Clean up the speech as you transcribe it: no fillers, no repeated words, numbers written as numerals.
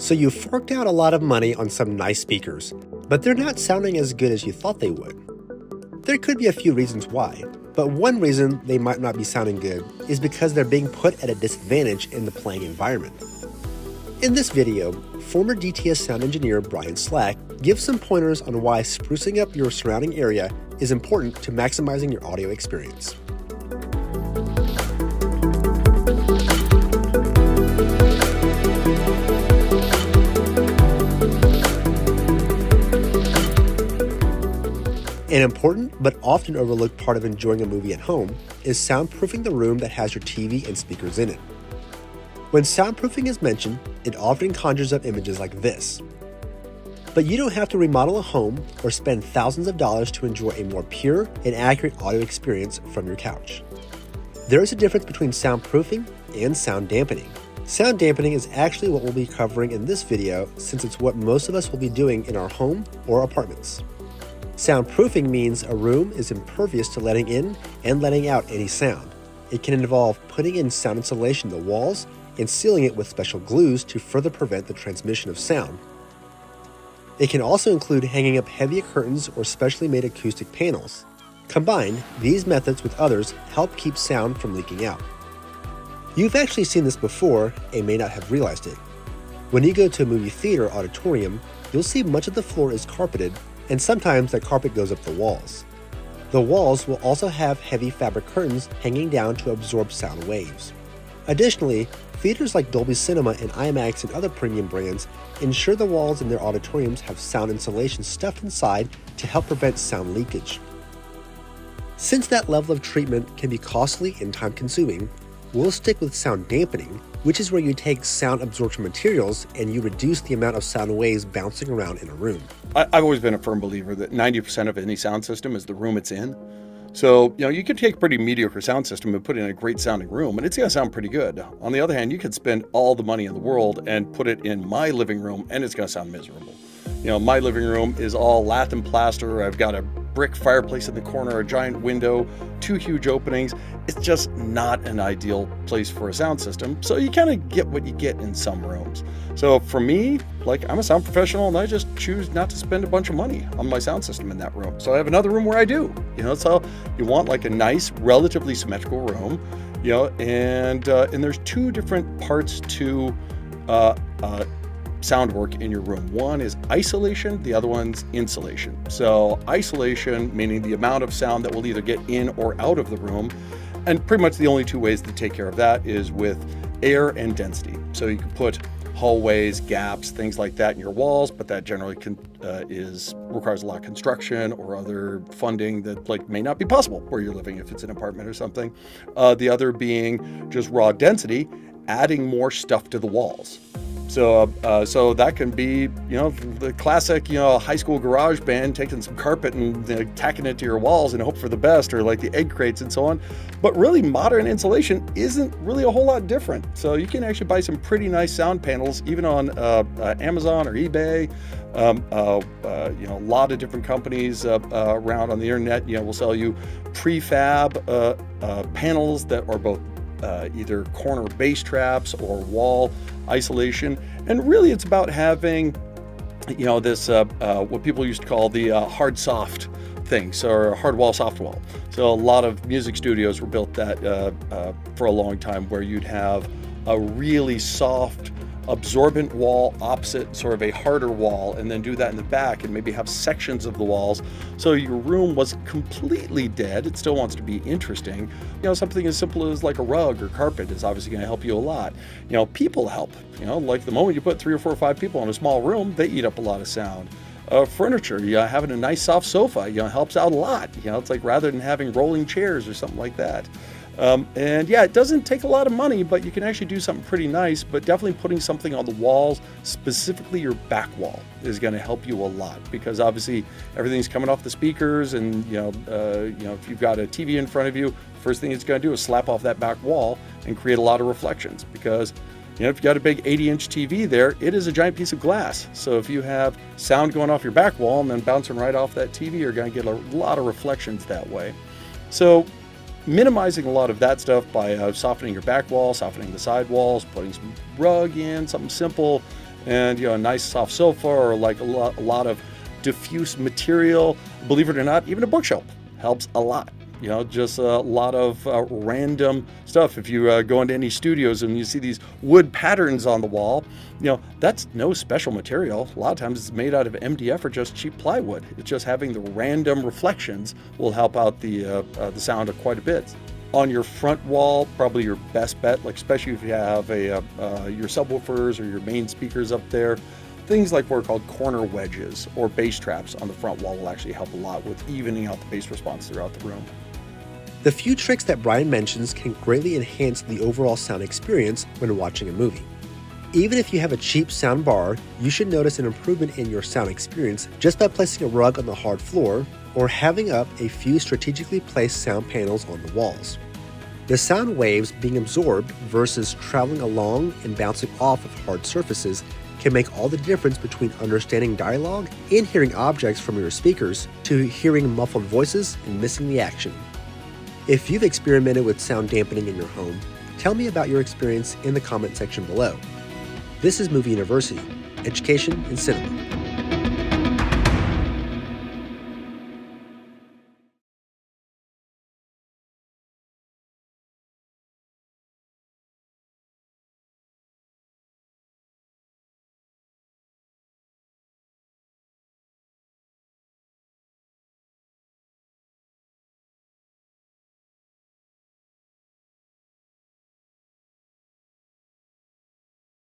So you forked out a lot of money on some nice speakers, but they're not sounding as good as you thought they would. There could be a few reasons why, but one reason they might not be sounding good is because they're being put at a disadvantage in the playing environment. In this video, former DTS sound engineer Brian Slack gives some pointers on why sprucing up your surrounding area is important to maximizing your audio experience. An important but often overlooked part of enjoying a movie at home is soundproofing the room that has your TV and speakers in it. When soundproofing is mentioned, it often conjures up images like this. But you don't have to remodel a home or spend thousands of dollars to enjoy a more pure and accurate audio experience from your couch. There is a difference between soundproofing and sound dampening. Sound dampening is actually what we'll be covering in this video since it's what most of us will be doing in our home or apartments. Soundproofing means a room is impervious to letting in and letting out any sound. It can involve putting in sound insulation in the walls and sealing it with special glues to further prevent the transmission of sound. It can also include hanging up heavier curtains or specially made acoustic panels. Combined, these methods with others help keep sound from leaking out. You've actually seen this before and may not have realized it. When you go to a movie theater auditorium, you'll see much of the floor is carpeted, and sometimes that carpet goes up the walls. The walls will also have heavy fabric curtains hanging down to absorb sound waves. Additionally, theaters like Dolby Cinema and IMAX and other premium brands ensure the walls in their auditoriums have sound insulation stuffed inside to help prevent sound leakage. Since that level of treatment can be costly and time-consuming, we'll stick with sound dampening, which is where you take sound absorption materials and you reduce the amount of sound waves bouncing around in a room. I've always been a firm believer that 90% of any sound system is the room it's in. So, you know, you can take a pretty mediocre sound system and put it in a great sounding room and it's going to sound pretty good. On the other hand, you could spend all the money in the world and put it in my living room and it's going to sound miserable. You know, my living room is all lath and plaster. I've got a brick fireplace in the corner, a giant window, two huge openings. It's just not an ideal place for a sound system. So you kind of get what you get in some rooms. So for me, like, I'm a sound professional and I just choose not to spend a bunch of money on my sound system in that room. So I have another room where I do, you know, so you want like a nice, relatively symmetrical room, you know, and there's two different parts to sound work in your room. One is isolation, the other one's insulation. So isolation, meaning the amount of sound that will either get in or out of the room. And pretty much the only two ways to take care of that is with air and density. So you can put hallways, gaps, things like that in your walls, but that generally requires a lot of construction or other funding that like may not be possible where you're living if it's an apartment or something. The other being just raw density, adding more stuff to the walls. So that can be, you know, the classic, you know, high school garage band taking some carpet and tacking it to your walls and hope for the best, or like the egg crates and so on. But really modern insulation isn't really a whole lot different. So you can actually buy some pretty nice sound panels, even on Amazon or eBay. You know, a lot of different companies around on the internet, you know, will sell you prefab panels that are both either corner bass traps or wall isolation. And really it's about having, you know, this what people used to call the hard soft thing, so hard wall, soft wall. So a lot of music studios were built that for a long time, where you'd have a really soft absorbent wall opposite sort of a harder wall, and then do that in the back and maybe have sections of the walls. So your room was completely dead. It still wants to be interesting. You know, something as simple as like a rug or carpet is obviously going to help you a lot. You know, people help, you know, like the moment you put 3 or 4 or 5 people in a small room, they eat up a lot of sound. Furniture, you know, having a nice soft sofa, you know, helps out a lot. You know, it's like rather than having rolling chairs or something like that. And yeah, it doesn't take a lot of money, but you can actually do something pretty nice. But definitely putting something on the walls, specifically your back wall, is going to help you a lot, because obviously everything's coming off the speakers, and you know, if you've got a TV in front of you, the first thing it's going to do is slap off that back wall and create a lot of reflections. Because, you know, if you've got a big 80-inch TV there, it is a giant piece of glass. So if you have sound going off your back wall and then bouncing right off that TV, you're going to get a lot of reflections that way. So minimizing a lot of that stuff by softening your back wall, softening the side walls, putting some rug in, something simple, and a nice soft sofa, or like a lot of diffuse material. Believe it or not, even a bookshelf helps a lot. You know, just a lot of random stuff. If you go into any studios and you see these wood patterns on the wall, you know, that's no special material. A lot of times it's made out of MDF or just cheap plywood. It's just having the random reflections will help out the sound quite a bit. On your front wall, probably your best bet, like especially if you have your subwoofers or your main speakers up there, things like what are called corner wedges or bass traps on the front wall will actually help a lot with evening out the bass response throughout the room. The few tricks that Brian mentions can greatly enhance the overall sound experience when watching a movie. Even if you have a cheap sound bar, you should notice an improvement in your sound experience just by placing a rug on the hard floor or having up a few strategically placed sound panels on the walls. The sound waves being absorbed versus traveling along and bouncing off of hard surfaces can make all the difference between understanding dialogue and hearing objects from your speakers to hearing muffled voices and missing the action. If you've experimented with sound dampening in your home, tell me about your experience in the comment section below. This is Movie University, education in cinema.